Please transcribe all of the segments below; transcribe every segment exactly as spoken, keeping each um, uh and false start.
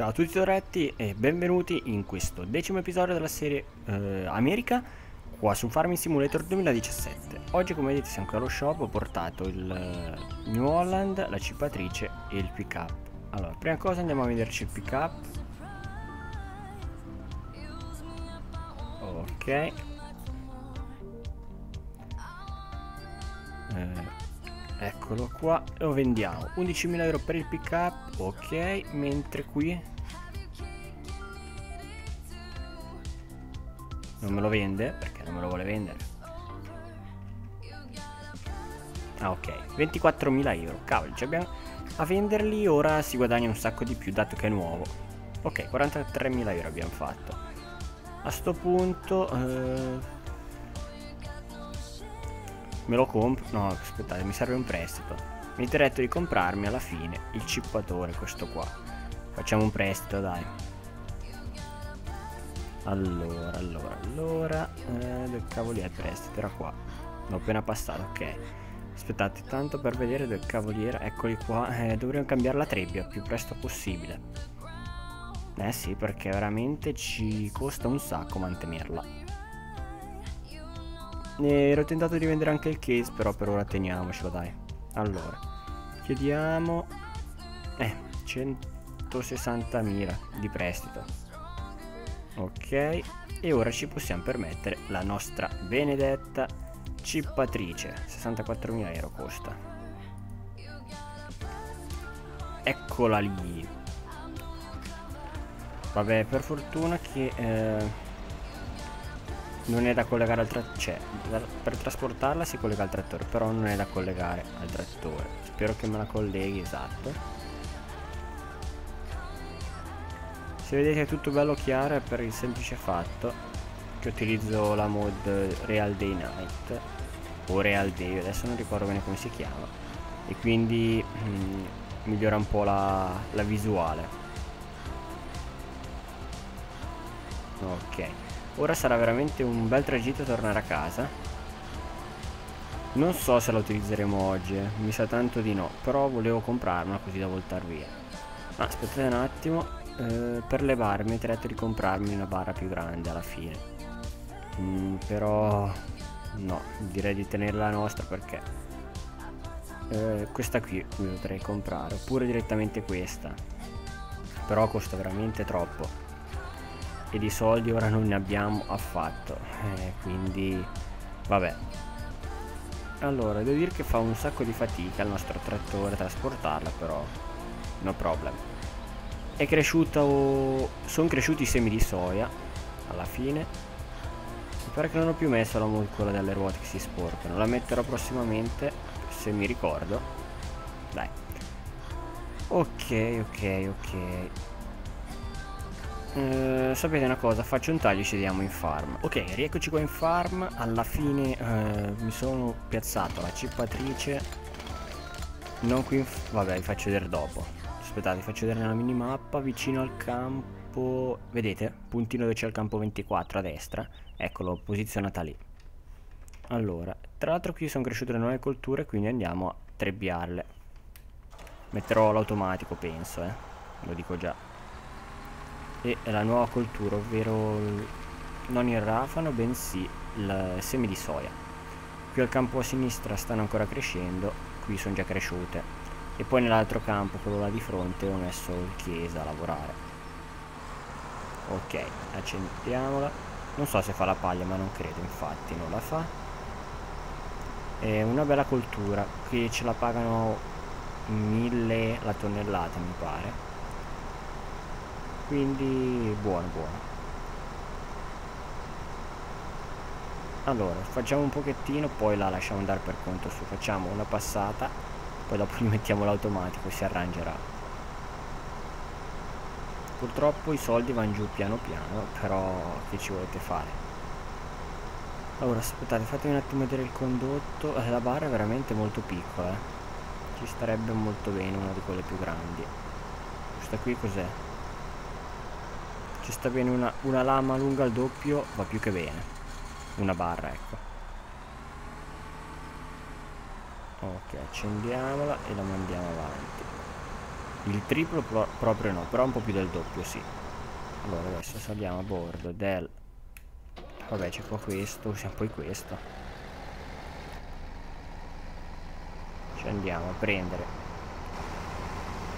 Ciao a tutti Toretti e benvenuti in questo decimo episodio della serie eh, America qua su Farming Simulator duemiladiciassette. Oggi, come vedete, siamo qui allo shop. Ho portato il uh, New Holland, la cippatrice e il pick up. Allora, prima cosa andiamo a vederci il pick up. Ok, eh, eccolo qua, lo vendiamo undicimila euro per il pick up. Ok, mentre qui non me lo vende perché non me lo vuole vendere. Ah, ok, ventiquattromila euro. Cavolo, ci abbiamo a venderli. Ora si guadagna un sacco di più dato che è nuovo. Ok, quarantatremila euro abbiamo fatto. A sto punto eh, me lo compro. No, aspettate, mi serve un prestito. Mi diretto di comprarmi alla fine il cippatore, questo qua. Facciamo un prestito, dai. Allora, allora, allora eh, dove cavoli è il prestito? Era qua, l'ho appena passato, ok. Aspettate, tanto per vedere dove cavoli era. Eccoli qua, eh, dovremmo cambiare la trebbia più presto possibile. Eh sì, perché veramente ci costa un sacco mantenerla. E ero tentato di vendere anche il case, però per ora teniamocelo, dai. Allora, chiediamo eh, centosessantamila di prestito. Ok, e ora ci possiamo permettere la nostra benedetta cippatrice. sessantaquattromila euro costa. Eccola lì. Vabbè, per fortuna che eh, non è da collegare al trattore, cioè da, per trasportarla si collega al trattore, però non è da collegare al trattore. Spero che me la colleghi, esatto. Se vedete è tutto bello chiaro è per il semplice fatto che utilizzo la mod Real Day Night o Real Day, adesso non ricordo bene come si chiama, e quindi mm, migliora un po' la, la visuale. Ok, ora sarà veramente un bel tragitto tornare a casa. Non so se la utilizzeremo oggi, eh. Mi sa tanto di no, però volevo comprarla così da voltar via. Ah, aspettate un attimo, eh, per le barre mi ho detto di comprarmi una barra più grande alla fine. Mm, però no, direi di tenerla la nostra perché eh, questa qui mi potrei comprare, oppure direttamente questa. Però costa veramente troppo. E di soldi ora non ne abbiamo affatto, eh, quindi vabbè. Allora, devo dire che fa un sacco di fatica il nostro trattore a trasportarla, però no problem. È cresciuto, sono cresciuti i semi di soia alla fine. Mi pare che non ho più messo la molecola delle ruote che si sporcano, la metterò prossimamente se mi ricordo, dai. Ok, ok, ok. Uh, sapete una cosa, faccio un taglio e ci vediamo in farm. Ok, rieccoci qua in farm. Alla fine uh, mi sono piazzato la cippatrice. Non qui in vabbè, vi faccio vedere dopo. Aspettate, vi faccio vedere nella minimappa. Vicino al campo, vedete? Puntino dove c'è il campo ventiquattro a destra. Eccolo, posizionata lì. Allora, tra l'altro qui sono cresciute le nuove colture, quindi andiamo a trebbiarle. Metterò l'automatico, penso, eh. Lo dico già. E la nuova coltura, ovvero non il rafano bensì il seme di soia. Qui al campo a sinistra stanno ancora crescendo, qui sono già cresciute, e poi nell'altro campo, quello là di fronte, ho messo il chiesa a lavorare. Ok, accendiamola. Non so se fa la paglia, ma non credo, infatti non la fa. È una bella coltura che ce la pagano mille la tonnellata, mi pare, quindi buono buono. Allora, facciamo un pochettino, poi la lasciamo andare per conto suo. Facciamo una passata, poi dopo gli mettiamo l'automatico e si arrangerà. Purtroppo i soldi vanno giù piano piano, però che ci volete fare. Allora, aspettate, fatemi un attimo vedere il condotto. La barra è veramente molto piccola, eh. Ci starebbe molto bene una di quelle più grandi. Questa qui cos'è? Ci sta bene una, una lama lunga al doppio, va più che bene. Una barra, ecco. Ok, accendiamola e la mandiamo avanti. Il triplo pro proprio no, però un po' più del doppio sì. Allora adesso saliamo a bordo del... Vabbè, c'è qua questo, usiamo poi questo. Ci andiamo a prendere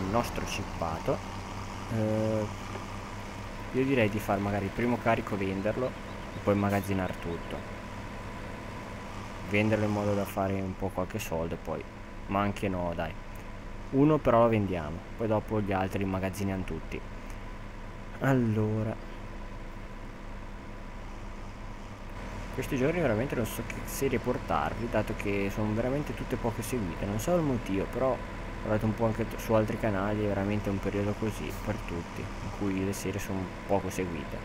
il nostro cippato. Eh, io direi di fare magari il primo carico, venderlo e poi immagazzinare tutto. Venderlo in modo da fare un po' qualche soldo e poi... Ma anche no, dai. Uno però lo vendiamo, poi dopo gli altri immagazziniamo tutti. Allora, questi giorni veramente non so che serie portarvi, dato che sono veramente tutte poche seguite. Non so il motivo, però guardate un po' anche su altri canali, è veramente un periodo così per tutti, in cui le serie sono poco seguite.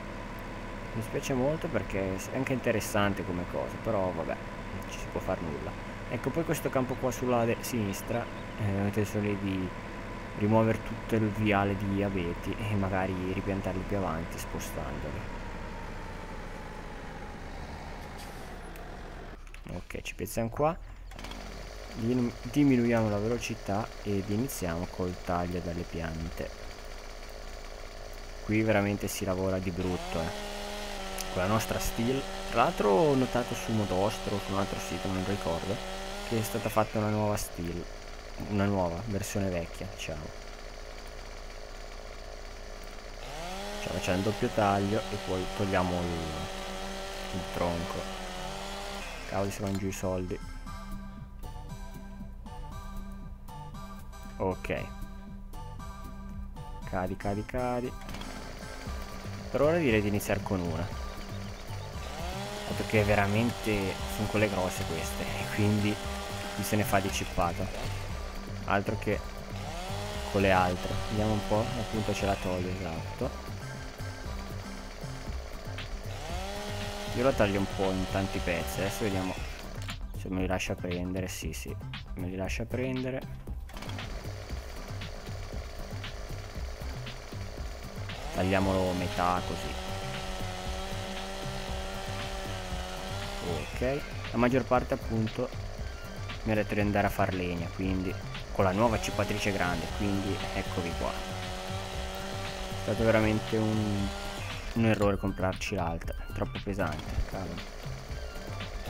Mi spiace molto perché è anche interessante come cosa, però vabbè, non ci si può fare nulla. Ecco, poi questo campo qua sulla sinistra, eh, avete solo di rimuovere tutto il viale di abeti e magari ripiantarli più avanti spostandoli. Ok, ci piazziamo qua, diminuiamo la velocità ed iniziamo col taglio delle piante. Qui veramente si lavora di brutto, eh. Con la nostra steel, tra l'altro ho notato su Modostro o su un altro sito, non ricordo, che è stata fatta una nuova steel, una nuova versione vecchia, diciamo. Cioè facciamo il doppio taglio e poi togliamo il, il tronco. Cavoli, se vanno giù i soldi. Ok, cadi cadi cadi. Per ora direi di iniziare con una, perché veramente sono quelle grosse queste e quindi chi se ne fa di cippata, altro che con le altre. Vediamo un po', appunto ce la toglie, esatto. Io la taglio un po' in tanti pezzi, adesso vediamo se me li lascia prendere. Sì sì, me li lascia prendere. Tagliamolo metà così. Ok, la maggior parte appunto mi ha detto di andare a far legna, quindi con la nuova cippatrice grande, quindi eccovi qua. È stato veramente un, un errore comprarci l'altra, è troppo pesante, cavolo.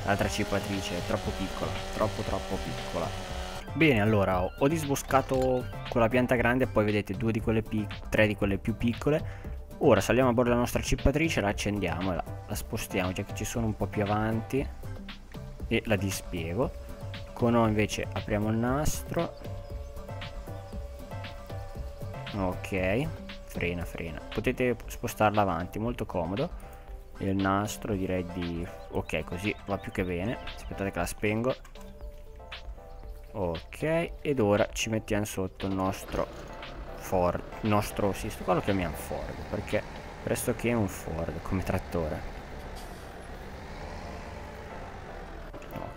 L'altra cippatrice è troppo piccola, troppo troppo piccola. Bene, allora ho, ho disboscato con la pianta grande, poi vedete due di quelle pic- tre di quelle più piccole. Ora saliamo a bordo della nostra cippatrice, la accendiamo e la, la spostiamo, già che ci sono un po' più avanti, e la dispiego. Con O invece apriamo il nastro. Ok, frena frena. Potete spostarla avanti, molto comodo. E il nastro direi di... Ok, così va più che bene. Aspettate che la spengo. Ok, ed ora ci mettiamo sotto il nostro... Ford, il nostro, sì, sto qua lo chiamiamo Ford perché pressoché è un Ford come trattore.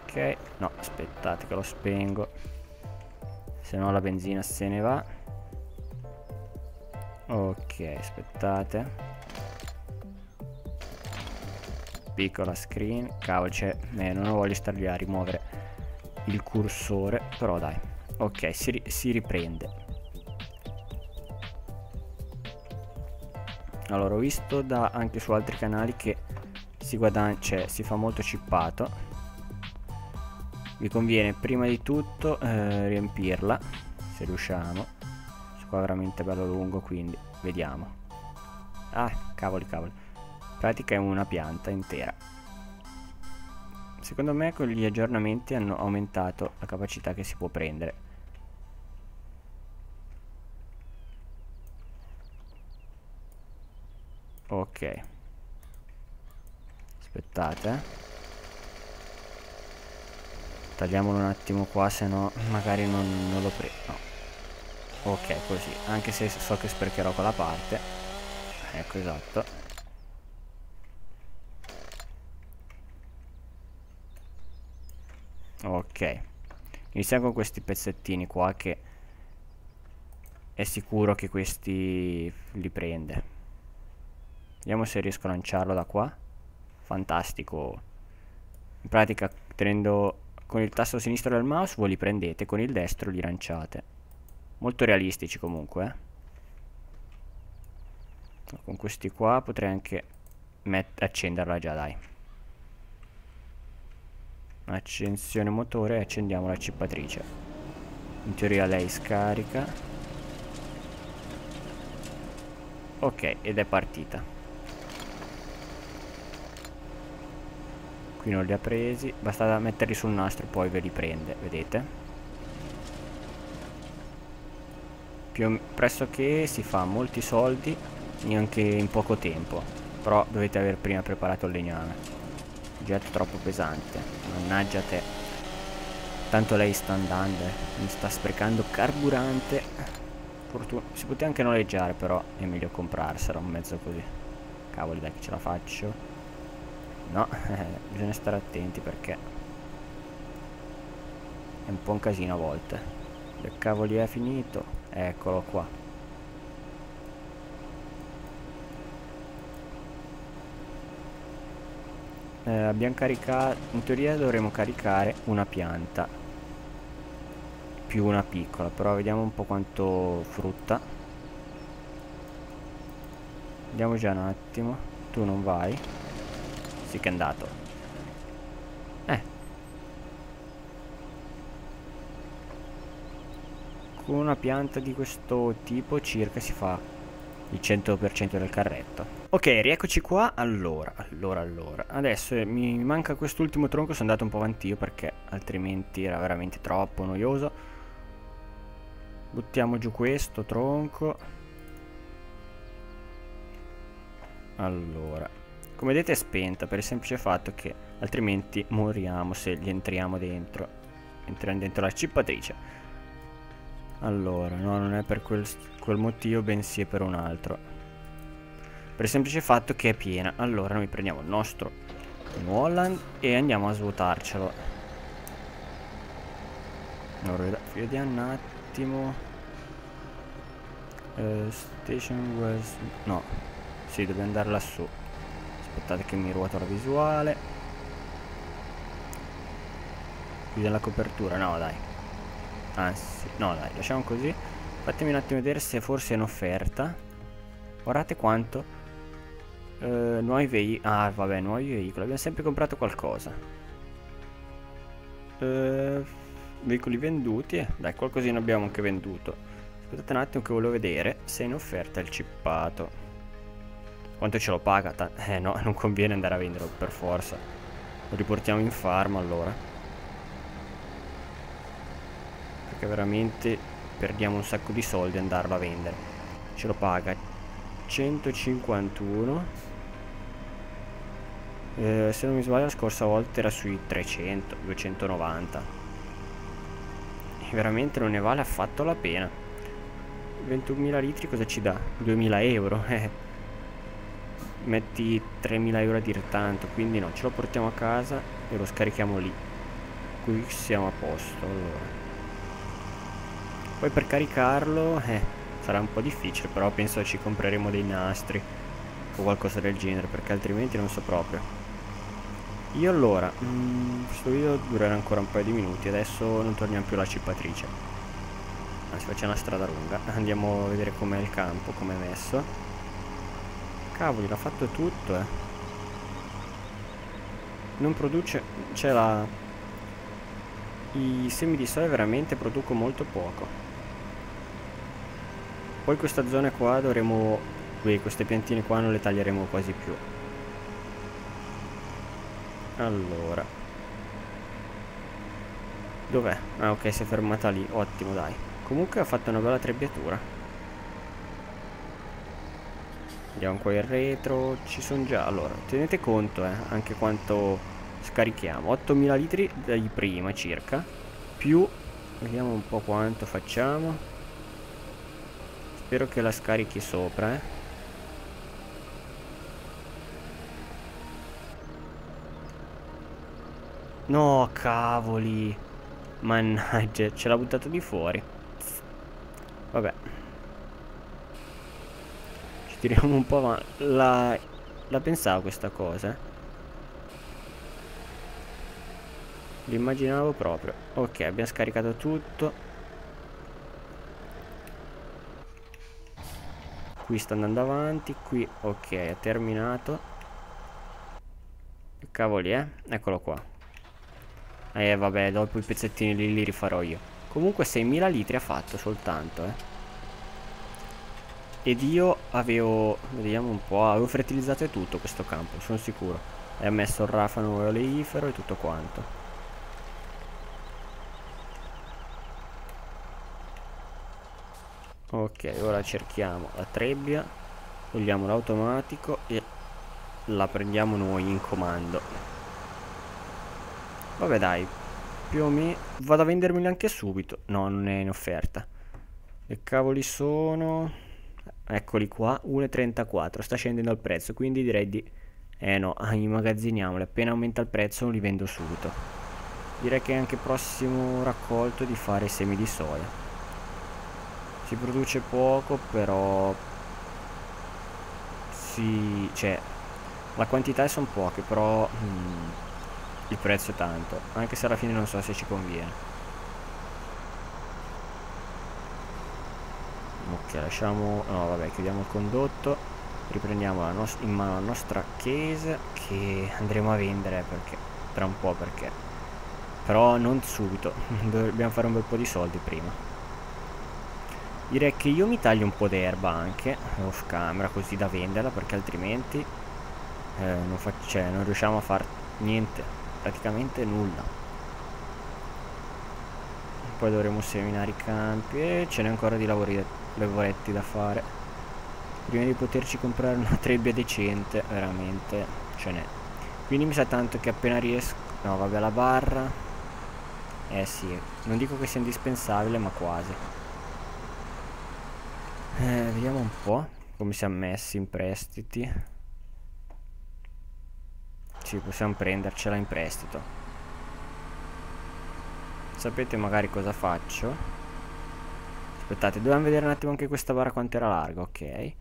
Ok, no, aspettate che lo spengo, se no la benzina se ne va. Ok, aspettate, piccola screen, cavolo, cioè, eh, non voglio star lì a rimuovere il cursore, però dai. Ok, si, ri si riprende. Allora, ho visto da, anche su altri canali che si guadagna, cioè si fa molto cippato. Vi conviene prima di tutto eh, riempirla, se riusciamo. Questo qua è veramente bello lungo, quindi vediamo. Ah, cavoli cavoli. In pratica è una pianta intera. Secondo me con gli aggiornamenti hanno aumentato la capacità che si può prendere. Ok, aspettate, tagliamolo un attimo qua, se no magari non, non lo prendo. No. Ok, così, anche se so che sprecherò quella parte. Ecco, esatto. Ok, iniziamo con questi pezzettini qua, che è sicuro che questi li prende. Vediamo se riesco a lanciarlo da qua. Fantastico. In pratica tenendo con il tasto sinistro del mouse voi li prendete, con il destro li lanciate. molto realistici comunque, eh. Con questi qua potrei anche accenderla già, dai. Accensione motore e accendiamo la cippatrice. In teoria lei scarica. Ok, ed è partita. Qui non li ha presi, basta metterli sul nastro e poi ve li prende, vedete? Pressoché si fa molti soldi anche in poco tempo, però dovete aver prima preparato il legname. Oggetto troppo pesante, mannaggia te. Tanto lei sta andando, eh. Mi sta sprecando carburante. Fortuna. Si poteva anche noleggiare, però è meglio comprarsela un mezzo così. Cavoli, dai che ce la faccio. No, bisogna stare attenti perché è un po' un casino a volte. Che cavoli è finito? Eccolo qua. Eh, abbiamo caricato, in teoria dovremo caricare una pianta più una piccola, però vediamo un po' quanto frutta. Vediamo già un attimo. Tu non vai. Sì che è andato. Eh. Con una pianta di questo tipo circa si fa il cento per cento del carretto. Ok, rieccoci qua. Allora, allora, allora adesso eh, mi manca quest'ultimo tronco. Sono andato un po' avanti io perché altrimenti era veramente troppo noioso. Buttiamo giù questo tronco. Allora, come vedete è spenta per il semplice fatto che altrimenti moriamo se gli entriamo dentro. Entriamo dentro la cippatrice. Allora, no, non è per quel, quel motivo, bensì è per un altro. Per il semplice fatto che è piena. Allora noi prendiamo il nostro New Holland e andiamo a svuotarcelo. Allora, vediamo un attimo. uh, Station was... no. Sì, dobbiamo andare lassù. Aspettate che mi ruota la visuale. Qui della copertura, no dai. Anzi, no dai, lasciamo così. Fatemi un attimo vedere se forse è un'offerta. Guardate quanto eh, nuovi veicoli. Ah vabbè, nuovi veicoli. Abbiamo sempre comprato qualcosa. eh, Veicoli venduti. eh. Dai, qualcosina abbiamo anche venduto. Aspettate un attimo che volevo vedere se è in offerta il cippato. Quanto ce lo paga? Eh no, non conviene andare a venderlo per forza. Lo riportiamo in farm allora, che veramente perdiamo un sacco di soldi a andarlo a vendere. Ce lo paga centocinquantuno, eh, se non mi sbaglio la scorsa volta era sui trecento, duecentonovanta, e veramente non ne vale affatto la pena. ventunomila litri cosa ci dà? duemila euro. eh. Metti tremila euro a dire tanto, quindi no, ce lo portiamo a casa e lo scarichiamo lì. Qui siamo a posto. Allora, poi per caricarlo eh, sarà un po' difficile, però penso ci compreremo dei nastri o qualcosa del genere, perché altrimenti non so proprio. Io allora, mh, questo video durerà ancora un paio di minuti, adesso non torniamo più alla cippatrice. Anzi, facciamo una strada lunga, andiamo a vedere com'è il campo, com'è messo. Cavoli, l'ha fatto tutto, eh. Non produce, c'è la... i semi di soia veramente produco molto poco. Poi questa zona qua dovremo... qui queste piantine qua non le taglieremo quasi più. Allora, dov'è? Ah ok, si è fermata lì, ottimo dai. Comunque ha fatto una bella trebbiatura. Andiamo qua in retro, ci sono già... allora, tenete conto eh, anche quanto scarichiamo. ottomila litri dai prima circa. Più... vediamo un po' quanto facciamo. Spero che la scarichi sopra, eh. No, cavoli. Mannaggia, ce l'ha buttato di fuori. Vabbè, ci tiriamo un po' avanti. La, la pensavo questa cosa, eh. L'immaginavo proprio. Ok, abbiamo scaricato tutto. qui sta andando avanti, qui ok, è terminato. Cavoli, eh, eccolo qua. Eh vabbè, dopo i pezzettini lì li rifarò io. Comunque seimila litri ha fatto soltanto, eh. Ed io avevo, vediamo un po', avevo fertilizzato tutto questo campo, sono sicuro. E ho messo il rafano oleifero e tutto quanto. Ok, ora cerchiamo la trebbia, togliamo l'automatico e la prendiamo noi in comando. Vabbè dai, più o meno vado a vendermeli anche subito. No, non è in offerta. Che cavoli sono? Eccoli qua, uno e trentaquattro, sta scendendo il prezzo, quindi direi di... Eh no, immagazziniamoli, appena aumenta il prezzo li vendo subito. Direi che è anche prossimo raccolto di fare semi di soia. Si produce poco, però si, cioè la quantità sono poche, però mm, il prezzo è tanto, anche se alla fine non so se ci conviene. Ok, lasciamo, no vabbè, chiudiamo il condotto, riprendiamo la in mano la nostra case che andremo a vendere perché tra un po', perché però non subito, dobbiamo fare un bel po' di soldi prima. Direi che io mi taglio un po' d'erba anche off camera, così da venderla, perché altrimenti eh, non, cioè, non riusciamo a fare niente, praticamente nulla. Poi dovremo seminare i campi e ce n'è ancora di lavori, lavoretti da fare. Prima di poterci comprare una trebbia decente, veramente ce n'è. Quindi mi sa tanto che appena riesco... No vabbè, la barra... Eh sì, non dico che sia indispensabile, ma quasi. Eh, vediamo un po' come siamo messi in prestiti. Sì, possiamo prendercela in prestito. Sapete magari cosa faccio? Aspettate, dobbiamo vedere un attimo anche questa barra quanto era larga, ok.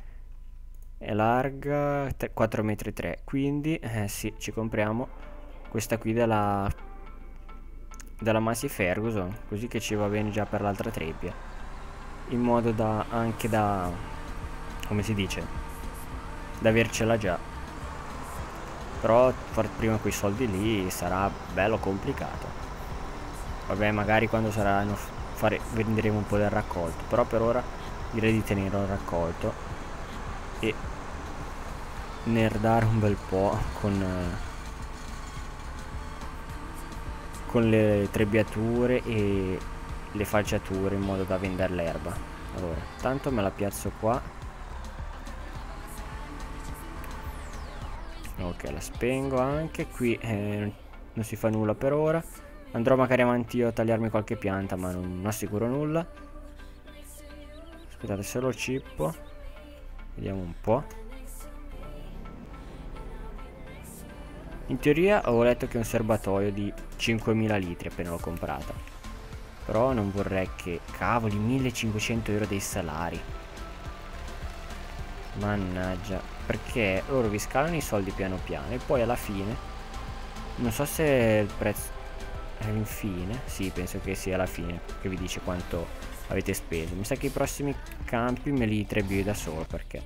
È larga quattro virgola tre metri, quindi eh, sì, ci compriamo questa qui della, della Massey Ferguson, così che ci va bene già per l'altra trebbia. In modo da anche da, come si dice, da avercela già. Però far prima quei soldi lì sarà bello complicato. Vabbè, magari quando saranno fare, venderemo un po' del raccolto, però per ora direi di tenere il raccolto e nerdare un bel po' con eh, con le trebbiature e le falciature, in modo da vendere l'erba. Allora, tanto me la piazzo qua. Ok, la spengo anche qui, eh, non si fa nulla per ora. Andrò magari avanti io a tagliarmi qualche pianta, ma non assicuro nulla. Aspettate, se lo cippo, vediamo un po'. In teoria ho letto che è un serbatoio di cinquemila litri appena l'ho comprata, però non vorrei che... Cavoli, millecinquecento euro dei salari. Mannaggia, perché loro vi scalano i soldi piano piano e poi alla fine... Non so se il prezzo... Infine? Sì, penso che sia alla fine che vi dice quanto avete speso. Mi sa che i prossimi campi me li trebbio da solo, perché...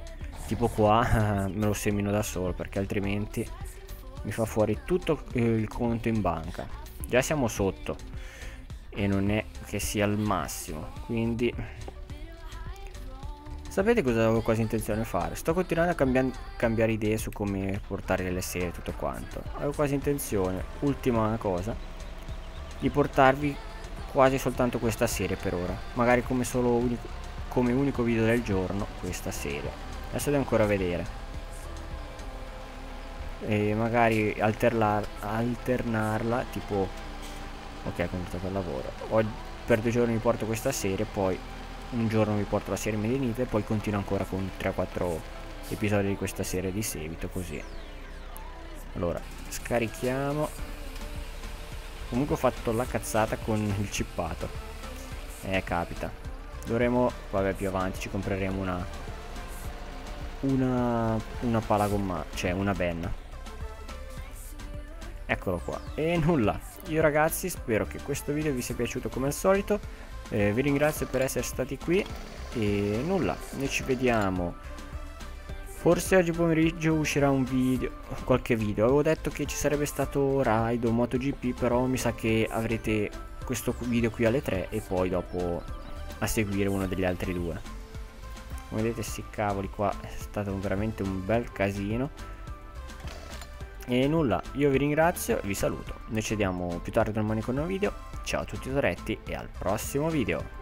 Tipo qua me lo semino da solo, perché altrimenti mi fa fuori tutto il conto in banca. Già siamo sotto e non è che sia al massimo, quindi sapete cosa avevo quasi intenzione di fare? Sto continuando a cambiare, cambiare idee su come portare le serie e tutto quanto. Avevo quasi intenzione, ultima cosa, di portarvi quasi soltanto questa serie per ora, magari come solo unico, come unico video del giorno questa serie. Adesso devo ancora vedere e magari alternar, alternarla, tipo... Ok, conto per lavoro. Oggi, per due giorni mi porto questa serie, poi un giorno mi porto la serie Made in Italy e poi continuo ancora con tre o quattro episodi di questa serie di seguito, così. Allora, scarichiamo. Comunque ho fatto la cazzata con il cippato. Eh, capita. Dovremo, vabbè, più avanti ci compreremo una Una Una pala gomma, cioè una benna. Eccolo qua. E nulla. Io ragazzi spero che questo video vi sia piaciuto come al solito, eh, vi ringrazio per essere stati qui e nulla, noi ci vediamo Forse oggi pomeriggio uscirà un video, qualche video. Avevo detto che ci sarebbe stato Ride o MotoGP, però mi sa che avrete questo video qui alle tre e poi dopo a seguire uno degli altri due. Come vedete, sti cavoli qua è stato veramente un bel casino. E nulla, io vi ringrazio, vi saluto. Noi ci vediamo più tardi domani con un nuovo video. Ciao a tutti, Toretti, e al prossimo video.